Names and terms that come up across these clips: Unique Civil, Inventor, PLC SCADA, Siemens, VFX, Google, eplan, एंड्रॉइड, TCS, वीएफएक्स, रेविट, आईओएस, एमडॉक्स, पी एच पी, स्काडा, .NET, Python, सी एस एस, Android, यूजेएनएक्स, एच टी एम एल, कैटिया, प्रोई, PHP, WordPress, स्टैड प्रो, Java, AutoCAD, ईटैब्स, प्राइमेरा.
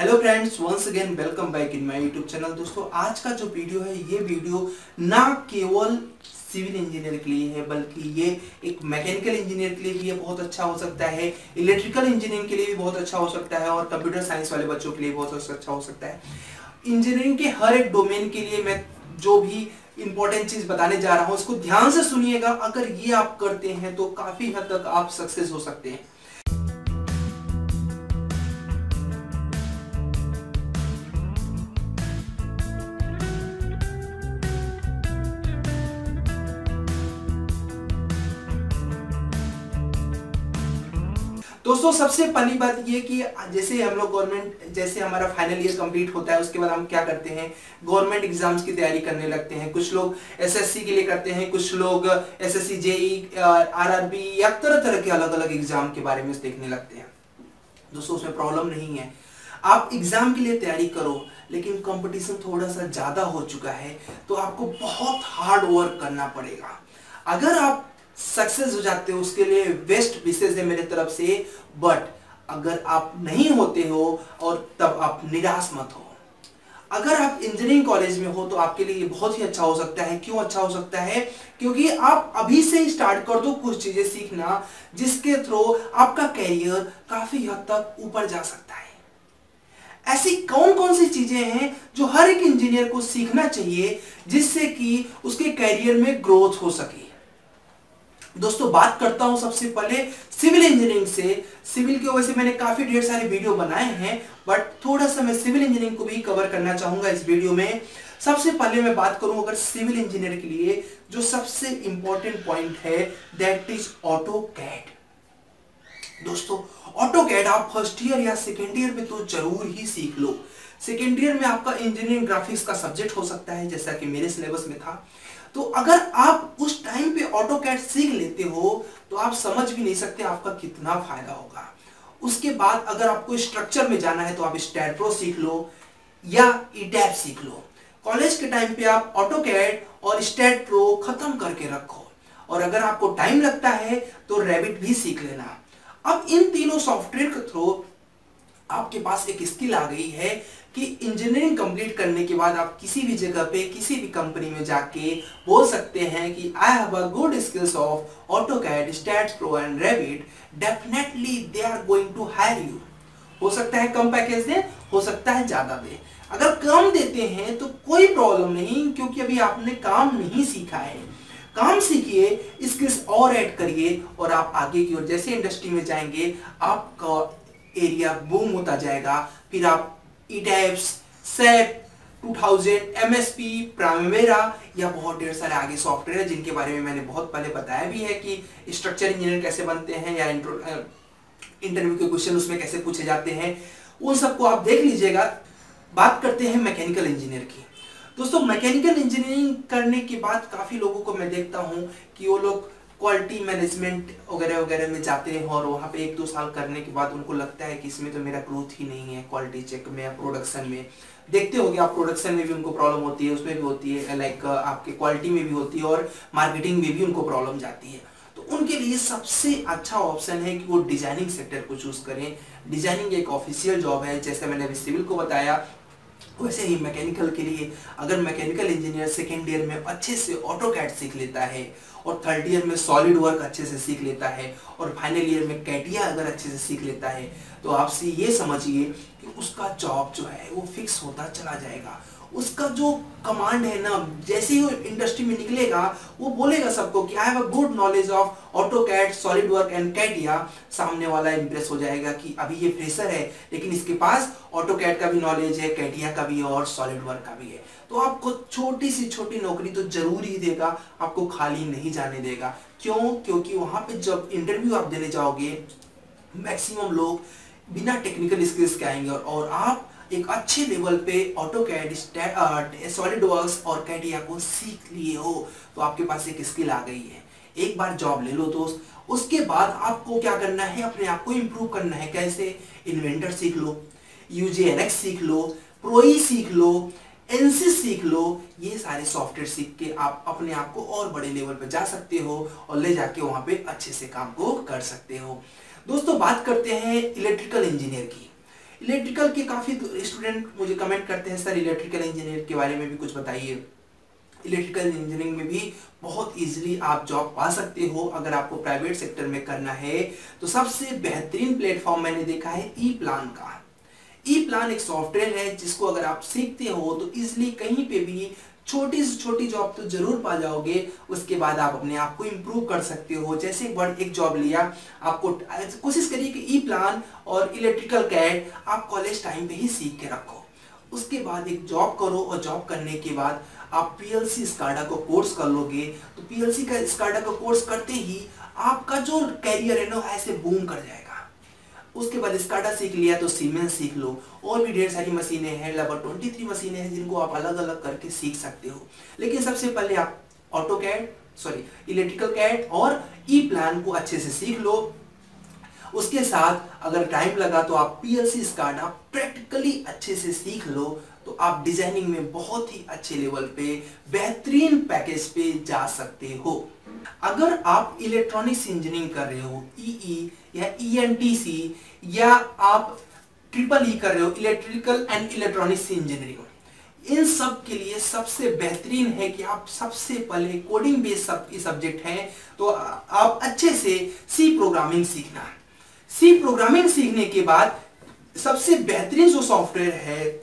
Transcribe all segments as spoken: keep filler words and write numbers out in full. Hello friends, once again welcome back in my YouTube channel. दोस्तों, आज का जो वीडियो है ये वीडियो ना केवल सिविल इंजीनियर के लिए है बल्कि ये एक मैकेनिकल इंजीनियर के लिए भी बहुत अच्छा हो सकता है, इलेक्ट्रिकल इंजीनियरिंग के लिए भी बहुत अच्छा हो सकता है और कंप्यूटर साइंस वाले बच्चों के लिए बहुत अच्छा हो सकता है। इंजीनियरिंग के हर एक डोमेन के लिए मैं जो भी इंपॉर्टेंट चीज बताने जा रहा हूँ उसको ध्यान से सुनिएगा। अगर ये आप करते हैं तो काफी हद तक आप सक्सेस हो सकते हैं। दोस्तों, सबसे पहली बात ये कि जैसे हम लोग गवर्नमेंट जैसे हमारा फाइनल ईयर कंप्लीट होता है उसके बाद हम क्या करते हैं, गवर्नमेंट एग्जाम्स की तैयारी करने लगते हैं। कुछ लोग एसएससी के लिए करते हैं, कुछ लोग एसएससी, जेई, आरआरबी या तरह तरह के अलग अलग एग्जाम के बारे में देखने लगते हैं। दोस्तों, उसमें प्रॉब्लम नहीं है, आप एग्जाम के लिए तैयारी करो, लेकिन कॉम्पिटिशन थोड़ा सा ज्यादा हो चुका है तो आपको बहुत हार्ड वर्क करना पड़ेगा। अगर आप सक्सेस हो जाते हो उसके लिए बेस्ट विशेष है मेरे तरफ से, बट अगर आप नहीं होते हो और तब आप निराश मत हो। अगर आप इंजीनियरिंग कॉलेज में हो तो आपके लिए ये बहुत ही अच्छा हो सकता है। क्यों अच्छा हो सकता है? क्योंकि आप अभी से ही स्टार्ट कर दो कुछ चीजें सीखना जिसके थ्रू आपका कैरियर काफी हद तक ऊपर जा सकता है। ऐसी कौन कौन सी चीजें हैं जो हर एक इंजीनियर को सीखना चाहिए जिससे कि उसके कैरियर में ग्रोथ हो सके। दोस्तों, बात करता हूं सबसे पहले सिविल इंजीनियरिंग से। सिविल के वैसे मैंने काफी ढेर सारे वीडियो बनाए हैं बट थोड़ा सा मैं सिविल इंजीनियरिंग को भी कवर करना चाहूंगा इस वीडियो में। सबसे पहले मैं बात करूं अगर सिविल इंजीनियर के लिए जो सबसे इंपॉर्टेंट पॉइंट है, दैट इज ऑटोकैड। दोस्तों, ऑटोकैड आप फर्स्ट ईयर या सेकेंड ईयर में तो जरूर ही सीख लो। सेकेंड ईयर में आपका इंजीनियरिंग ग्राफिक्स का सब्जेक्ट हो सकता है जैसा कि मेरे सिलेबस में था, तो अगर आप उस टाइम पे ऑटोकैड सीख लेते हो तो आप समझ भी नहीं सकते आपका कितना फायदा होगा। उसके बाद अगर आपको स्ट्रक्चर में जाना है तो आप स्टैड प्रो सीख लो या ईटैब्स सीख लो। कॉलेज के टाइम पे आप ऑटोकैड और स्टैड प्रो खत्म करके रखो और अगर आपको टाइम लगता है तो रेविट भी सीख लेना। अब इन तीनों सॉफ्टवेयर के थ्रू आपके पास एक स्किल आ गई है कि इंजीनियरिंग कंप्लीट करने के बाद आप किसी भी जगह पे किसी भी कंपनी में जाके बोल सकते हैं कि I have a good skills of AutoCAD, स्टैड प्रो and रेविट। Definitely they are going to hire you. हो सकता है कम पैकेज दे, हो सकता है ज्यादा दे। अगर कम देते हैं तो कोई प्रॉब्लम नहीं क्योंकि अभी आपने काम नहीं सीखा है। काम सीखिए, स्किल्स और ऐड करिए और आप आगे की ओर जैसे इंडस्ट्री में जाएंगे आपका एरिया बूम होता जाएगा। फिर आप ईटैब्स, SAP, two thousand, MSP, प्राइमेरा या बहुत ढेर सारे आगे सॉफ्टवेयर है जिनके बारे में मैंने बहुत पहले बताया भी है कि स्ट्रक्चर इंजीनियर कैसे बनते हैं या इंटरव्यू के क्वेश्चन उसमें कैसे पूछे जाते हैं, उन सबको आप देख लीजिएगा। बात करते हैं मैकेनिकल इंजीनियर की। दोस्तों, मैकेनिकल इंजीनियरिंग करने के बाद काफ़ी लोगों को मैं देखता हूँ कि वो लोग क्वालिटी मैनेजमेंट वगैरह वगैरह में जाते हैं और वहाँ पे एक दो साल करने के बाद उनको लगता है कि इसमें तो मेरा ग्रोथ ही नहीं है। क्वालिटी चेक में या प्रोडक्शन में देखते होंगे आप, प्रोडक्शन में भी उनको प्रॉब्लम होती है, उसमें भी होती है, लाइक आपके क्वालिटी में भी होती है और मार्केटिंग में भी उनको प्रॉब्लम जाती है। तो उनके लिए सबसे अच्छा ऑप्शन है कि वो डिजाइनिंग सेक्टर को चूज करें। डिजाइनिंग एक ऑफिशियल जॉब है, जैसे मैंने अभी सिविल को बताया वैसे ही मैकेनिकल के लिए। अगर मैकेनिकल इंजीनियर सेकेंड ईयर में अच्छे से ऑटोकैड सीख लेता है और थर्ड ईयर में सॉलिड वर्क अच्छे से सीख लेता है और फाइनल ईयर में कैटिया अगर अच्छे से सीख लेता है तो आपसे ये समझिए कि उसका जॉब जो है वो फिक्स होता चला जाएगा। उसका जो कमांड है ना, जैसे ही वो इंडस्ट्री में निकलेगा वो बोलेगा सबको कि I have a good knowledge of AutoCAD, SolidWorks and कैटिया। सामने वाला इंप्रेस हो जाएगा कि अभी ये फ्रेशर है लेकिन इसके पास ऑटोकैड का भी नॉलेज है, कैटिया का भी और सॉलिड वर्क का भी है। तो आपको छोटी सी छोटी नौकरी तो जरूर ही देगा, आपको खाली नहीं जाने देगा। क्यों? क्योंकि वहाँ पे जब इंटरव्यू आप देने जाओगे मैक्सिमम लोग बिना टेक्निकल स्किल्स के आएंगे और, और आप एक अच्छे लेवल पे ऑटोकैड, सॉलिडवर्क्स और कैटिया को सीख लिए हो तो आपके पास एक स्किल आ गई है। एक बार जॉब ले लो दोस्त, उसके बाद आपको क्या करना है, अपने आप को इम्प्रूव करना है। कैसे? इन्वेंटर सीख लो, यूजेएनएक्स सीख लो, प्रोई सीख लो, एनसी सीख लो। ये सारे सॉफ्टवेयर सीख के आप अपने आप को और बड़े लेवल पर जा सकते हो और ले जाके वहाँ पे अच्छे से काम को कर सकते हो। दोस्तों, बात करते हैं इलेक्ट्रिकल इंजीनियर की। इलेक्ट्रिकल के काफ़ी स्टूडेंट मुझे कमेंट करते हैं, सर इलेक्ट्रिकल इंजीनियर के बारे में भी कुछ बताइए। इलेक्ट्रिकल इंजीनियरिंग में भी बहुत इजीली आप जॉब पा सकते हो अगर आपको प्राइवेट सेक्टर में करना है। तो सबसे बेहतरीन प्लेटफॉर्म मैंने देखा है ई प्लान का। ई प्लान एक सॉफ्टवेयर है जिसको अगर आप सीखते हो तो इजीली कहीं पे भी छोटी से छोटी जॉब तो जरूर पा जाओगे। उसके बाद आप अपने आप को इम्प्रूव कर सकते हो। जैसे वर्ड एक जॉब लिया, आपको कोशिश करिए कि ई प्लान और इलेक्ट्रिकल कैड आप कॉलेज टाइम पे ही सीख के रखो। उसके बाद एक जॉब करो और जॉब करने के बाद आप पीएलसी स्काडा को कोर्स कर लोगे। तो पीएलसी का स्काडा का कोर्स करते ही आपका जो कैरियर है ना ऐसे बूम कर जाएगा। उसके बाद स्काडा सीख लिया तो सीमेंस सीख लो, और भी ढेर सारी मशीनें हैं, लगभग तेईस मशीनें हैं जिनको आप अलग अलग करके सीख सकते हो। लेकिन सबसे पहले आप AutoCAD sorry electrical CAD और ई प्लान को अच्छे से सीख लो। उसके साथ अगर टाइम लगा तो आप पीएलसी स्काडा प्रैक्टिकली अच्छे से सीख लो, तो आप डिजाइनिंग में बहुत ही अच्छे लेवल पे बेहतरीन पैकेज पे जा सकते हो। अगर आप इलेक्ट्रॉनिक्स इंजीनियरिंग कर रहे हो ईई या ईएनटीसी, या आप ट्रिपल ई कर रहे हो इलेक्ट्रिकल एंड इलेक्ट्रॉनिक्स इंजीनियरिंग, इन सब के लिए सबसे बेहतरीन है कि आप सबसे पहले कोडिंग बेस्ड सब सब्जेक्ट है तो आप अच्छे से सी प्रोग्रामिंग सीखना। सी प्रोग्रामिंग सीखने के बाद सबसे बेहतरीन जो सॉफ्टवेयर है,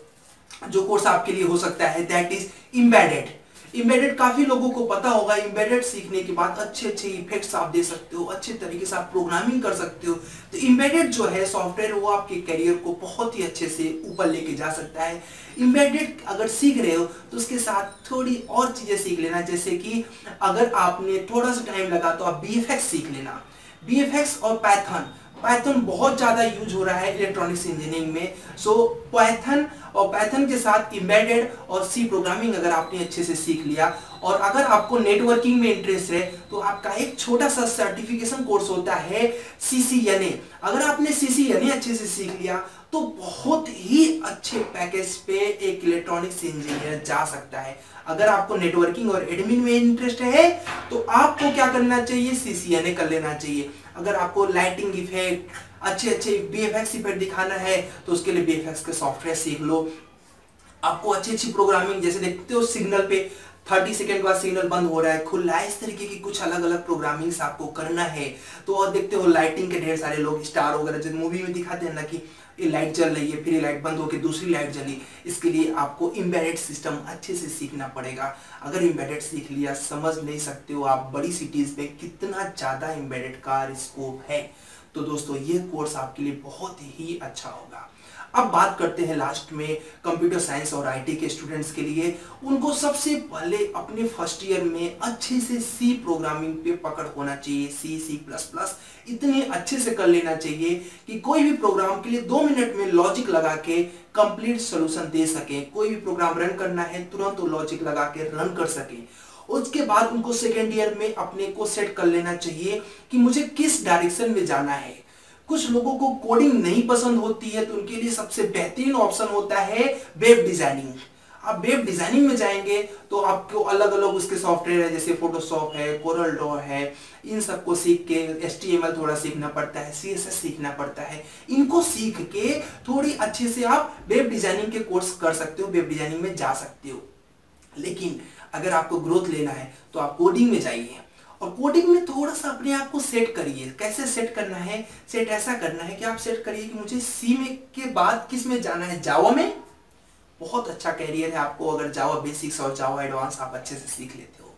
जो कोर्स आपके लिए हो सकता है, दैट इज एम्बेडेड। एम्बेडेड काफी लोगों को पता होगा। एम्बेडेड सीखने के बाद अच्छे अच्छे इफेक्ट्स आप दे सकते हो, अच्छे तरीके से आप प्रोग्रामिंग कर सकते हो। तो एम्बेडेड जो है सॉफ्टवेयर वो आपके करियर को बहुत ही अच्छे से ऊपर लेके जा सकता है। एम्बेडेड अगर सीख रहे हो तो उसके साथ थोड़ी और चीजें सीख लेना, जैसे कि अगर आपने थोड़ा सा टाइम लगा तो आप वीएफएक्स सीख लेना। वीएफएक्स और पाइथन, पाइथन बहुत ज़्यादा यूज हो रहा है इलेक्ट्रॉनिक्स इंजीनियरिंग में। सो so, पाइथन और पाइथन के साथ एम्बेडेड और सी प्रोग्रामिंग अगर आपने अच्छे से सीख लिया, और अगर आपको नेटवर्किंग में इंटरेस्ट है तो आपका एक छोटा सा सर्टिफिकेशन कोर्स होता है सी सी एन ए। अगर आपने सी सी एन ए अच्छे से सीख लिया तो बहुत ही अच्छे पैकेज पे एक इलेक्ट्रॉनिक्स इंजीनियर जा सकता है। अगर आपको नेटवर्किंग और एडमिन में इंटरेस्ट है तो आपको क्या करना चाहिए, सी सी एन ए कर लेना चाहिए। अगर आपको लाइटिंग इफेक्ट, अच्छे अच्छे वी एफ एक्स इफेक्ट दिखाना है तो उसके लिए वी एफ एक्स के सॉफ्टवेयर सीख लो। आपको अच्छी अच्छी प्रोग्रामिंग, जैसे देखते हो सिग्नल पे तीस सेकंड बाद सिग्नल बंद हो रहा है, खुला है, इस तरीके की कुछ अलग अलग प्रोग्रामिंग्स आपको करना है। तो और देखते हो लाइटिंग के ढेर सारे लोग स्टार वगैरह जैसे मूवी में दिखाते हैं ना कि ये लाइट जल रही है, फिर ये लाइट बंद होकर दूसरी लाइट जली, इसके लिए आपको एम्बेडेड सिस्टम अच्छे से सीखना पड़ेगा। अगर एम्बेडेड सीख लिया, समझ नहीं सकते हो आप बड़ी सिटीज़ में कितना ज़्यादा एम्बेडेड का स्कोप है। तो दोस्तों ये कोर्स आपके लिए बहुत ही अच्छा होगा। अब बात करते हैं लास्ट में कंप्यूटर साइंस और आईटी के स्टूडेंट्स के लिए। उनको सबसे पहले अपने फर्स्ट ईयर में अच्छे से सी प्रोग्रामिंग पे पकड़ होना चाहिए। सी सी प्लस प्लस इतने अच्छे से कर लेना चाहिए कि कोई भी प्रोग्राम के लिए दो मिनट में लॉजिक लगा के कंप्लीट सोल्यूशन दे सके। कोई भी प्रोग्राम रन करना है तुरंत वो लॉजिक लगा के रन कर सके। उसके बाद उनको सेकेंड ईयर में अपने को सेट कर लेना चाहिए कि मुझे किस डायरेक्शन में जाना है। कुछ लोगों को कोडिंग नहीं पसंद होती है तो उनके लिए सबसे बेहतरीन ऑप्शन होता है वेब डिजाइनिंग। आप वेब डिजाइनिंग में जाएंगे तो आपको अलग अलग उसके सॉफ्टवेयर है, जैसे फोटोशॉप है, कोरल ड्रॉ है, इन सबको सीख के एच टी एम एल थोड़ा सीखना पड़ता है, सी एस एस सीखना पड़ता है। इनको सीख के थोड़ी अच्छे से आप वेब डिजाइनिंग के कोर्स कर सकते हो, वेब डिजाइनिंग में जा सकते हो। लेकिन अगर आपको ग्रोथ लेना है तो आप कोडिंग में जाइए, और कोडिंग में थोड़ा सा अपने आप को सेट करिए। कैसे सेट करना है? सेट ऐसा करना है कि आप सेट करिए कि मुझे सी में के बाद किस में जाना है। जावा में बहुत अच्छा कैरियर है आपको, अगर जावा बेसिक्स और जावा एडवांस आप अच्छे से सीख लेते हो।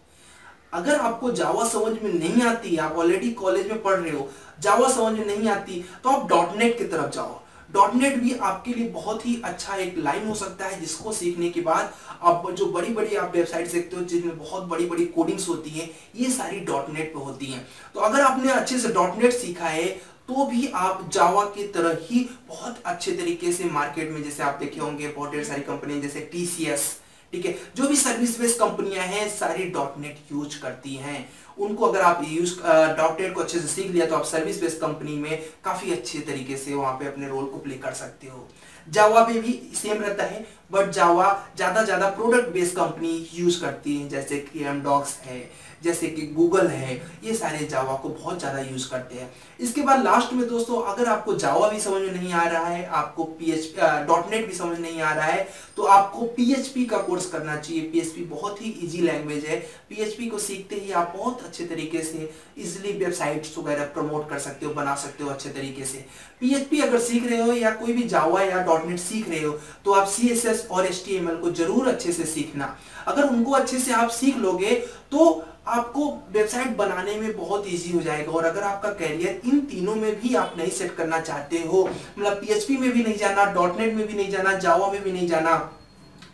अगर आपको जावा समझ में नहीं आती, आप ऑलरेडी कॉलेज में पढ़ रहे हो, जावा समझ में नहीं आती, तो आप डॉट नेट की तरफ जाओ। डॉट नेट भी आपके लिए बहुत ही अच्छा एक लाइन हो सकता है, जिसको सीखने के बाद आप जो बड़ी बड़ी आप वेबसाइट देखते हो जिसमें बहुत बड़ी बड़ी कोडिंग्स होती है, ये सारी डॉट नेट पे होती हैं। तो अगर आपने अच्छे से डॉट नेट सीखा है तो भी आप जावा की तरह ही बहुत अच्छे तरीके से मार्केट में, जैसे आप देखे होंगे बहुत ढेर सारी कंपनी जैसे टी सी एस, ठीक है, जो भी सर्विस बेस्ड कंपनियां हैं सारी डॉट नेट यूज करती हैं। उनको अगर आप यूज डॉट नेट को अच्छे से सीख लिया तो आप सर्विस बेस्ड कंपनी में काफी अच्छे तरीके से वहां पे अपने रोल को प्ले कर सकते हो। जावा पे भी सेम रहता है, बट जावा ज़्यादा ज़्यादा प्रोडक्ट बेस्ड कंपनी यूज़ करती हैं, जैसे कि एमडॉक्स है, जैसे कि गूगल है, ये सारे जावा को बहुत ज़्यादा यूज़ करते हैं। इसके बाद लास्ट में दोस्तों, अगर आपको जावा भी समझ में नहीं आ रहा है, आपको पी एच डॉट नेट भी समझ नहीं आ रहा है, तो आपको पी एच पी का कोर्स करना चाहिए। पी एच पी बहुत ही ईजी लैंग्वेज है। पी एच पी को सीखते ही आप बहुत अच्छे तरीके से ईजिली वेबसाइट्स वगैरह प्रमोट कर सकते हो, बना सकते हो अच्छे तरीके से। पी एच पी अगर सीख रहे हो या कोई भी जावा या डॉट नेट सीख रहे हो तो आप सी एस एस और एच टी एम एल को जरूर अच्छे से सीखना। अगर उनको अच्छे से आप सीख लोगे तो आपको वेबसाइट बनाने में बहुत इजी हो जाएगा। और अगर आपका कैरियर इन तीनों में भी आप नहीं सेट करना चाहते हो, मतलब पीएचपी में भी नहीं जाना, डॉटनेट में भी नहीं जाना, जावा में भी नहीं जाना,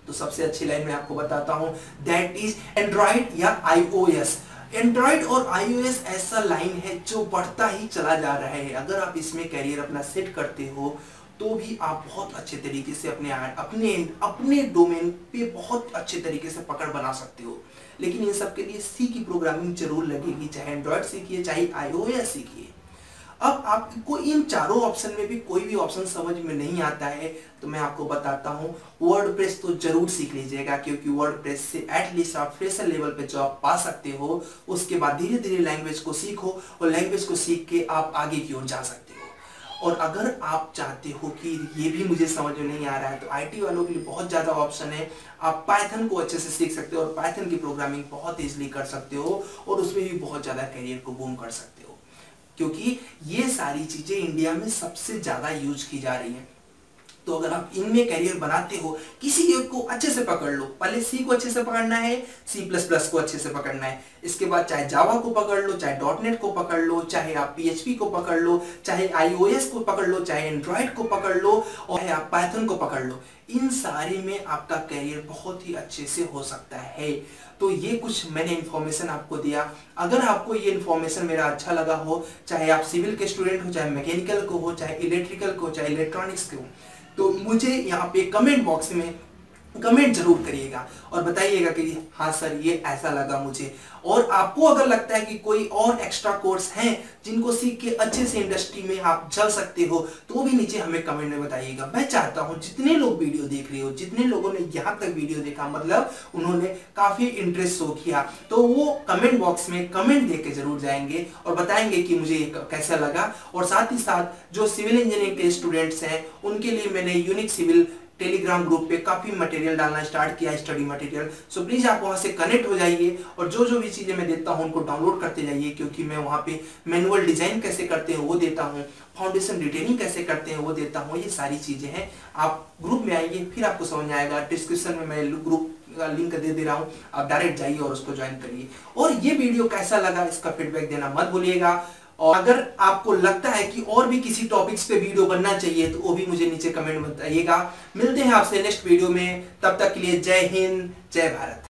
तो सबसे अच्छी लाइन में आपको बताता हूं, दैट इज एंड्रॉइड या आईओएस। एंड्रॉइड और आईओएस ऐसा लाइन है जो बढ़ता ही चला जा रहा है। अगर आप इसमें कैरियर अपना सेट करते हो तो भी आप बहुत अच्छे तरीके से अपने अपने अपने डोमेन पे बहुत अच्छे तरीके से पकड़ बना सकते हो। लेकिन इन सब के लिए सी की प्रोग्रामिंग जरूर लगेगी, चाहे एंड्रॉयड सीखिए चाहे आईओएस सीखिए। अब आपको इन चारों ऑप्शन में भी कोई भी ऑप्शन समझ में नहीं आता है तो मैं आपको बताता हूँ, वर्डप्रेस तो जरूर सीख लीजिएगा, क्योंकि वर्डप्रेस से एटलीस्ट आप फ्रेशर लेवल पे जॉब पा सकते हो। उसके बाद धीरे धीरे लैंग्वेज को सीखो और लैंग्वेज को सीख के आप आगे की ओर जा सकते हो। और अगर आप चाहते हो कि ये भी मुझे समझ में नहीं आ रहा है तो आईटी वालों के लिए बहुत ज़्यादा ऑप्शन है। आप पाइथन को अच्छे से सीख सकते हो और पाइथन की प्रोग्रामिंग बहुत ईजिली कर सकते हो और उसमें भी बहुत ज़्यादा करियर को बूम कर सकते हो, क्योंकि ये सारी चीज़ें इंडिया में सबसे ज़्यादा यूज की जा रही हैं। तो अगर आप इनमें कैरियर बनाते हो, किसी एक को अच्छे से पकड़ लो। पहले सी को अच्छे से पकड़ना है, सी प्लस प्लस को अच्छे से पकड़ना है, इसके बाद चाहे जावा को पकड़ लो, चाहे डॉट नेट को पकड़ लो, चाहे आप पी एच पी को पकड़ लो, चाहे आईओएस को पकड़ लो, चाहे एंड्रॉयड को पकड़ लो और चाहे आप पाइथन को पकड़ लो। इन सारे में आपका कैरियर बहुत ही अच्छे से हो सकता है। तो ये कुछ मैंने इन्फॉर्मेशन आपको दिया। अगर आपको ये इन्फॉर्मेशन मेरा अच्छा लगा हो, चाहे आप सिविल के स्टूडेंट हो, चाहे मैकेनिकल को हो, चाहे इलेक्ट्रिकल को, चाहे इलेक्ट्रॉनिक्स के हो, तो मुझे यहाँ पे कमेंट बॉक्स में कमेंट जरूर करिएगा और बताइएगा कि हाँ सर ये ऐसा लगा मुझे। और आपको अगर लगता है कि कोई और एक्स्ट्रा कोर्स हैं जिनको सीख के अच्छे से इंडस्ट्री में आप चल सकते हो तो भी नीचे हमें कमेंट में बताइएगा। मैं चाहता हूँ जितने लोग वीडियो देख रहे हो, जितने लोगों ने यहाँ तक वीडियो देखा, मतलब उन्होंने काफ़ी इंटरेस्ट शो किया, तो वो कमेंट बॉक्स में कमेंट दे के जरूर जाएंगे और बताएंगे कि मुझे कैसा लगा। और साथ ही साथ जो सिविल इंजीनियरिंग के स्टूडेंट्स हैं उनके लिए मैंने यूनिक सिविल टेलीग्राम ग्रुप पे काफ़ी मटेरियल डालना स्टार्ट किया, स्टडी मटेरियल, सो प्लीज़ आप वहाँ से कनेक्ट हो जाइए और जो जो भी चीज़ें मैं देता हूँ उनको डाउनलोड करते जाइए, क्योंकि मैं वहाँ पे मैनुअल डिज़ाइन कैसे करते हैं वो देता हूँ, फाउंडेशन डिटेलिंग कैसे करते हैं वो देता हूँ। ये सारी चीज़ें हैं, आप ग्रुप में आइए फिर आपको समझ आएगा। डिस्क्रिप्शन में मैं ग्रुप का लिंक दे दे रहा हूँ, आप डायरेक्ट जाइए और उसको ज्वाइन करिए। और ये वीडियो कैसा लगा इसका फीडबैक देना मत भूलिएगा। और अगर आपको लगता है कि और भी किसी टॉपिक्स पे वीडियो बनना चाहिए तो वो भी मुझे नीचे कमेंट बताइएगा। मिलते हैं आपसे नेक्स्ट वीडियो में, तब तक के लिए जय हिंद, जय भारत।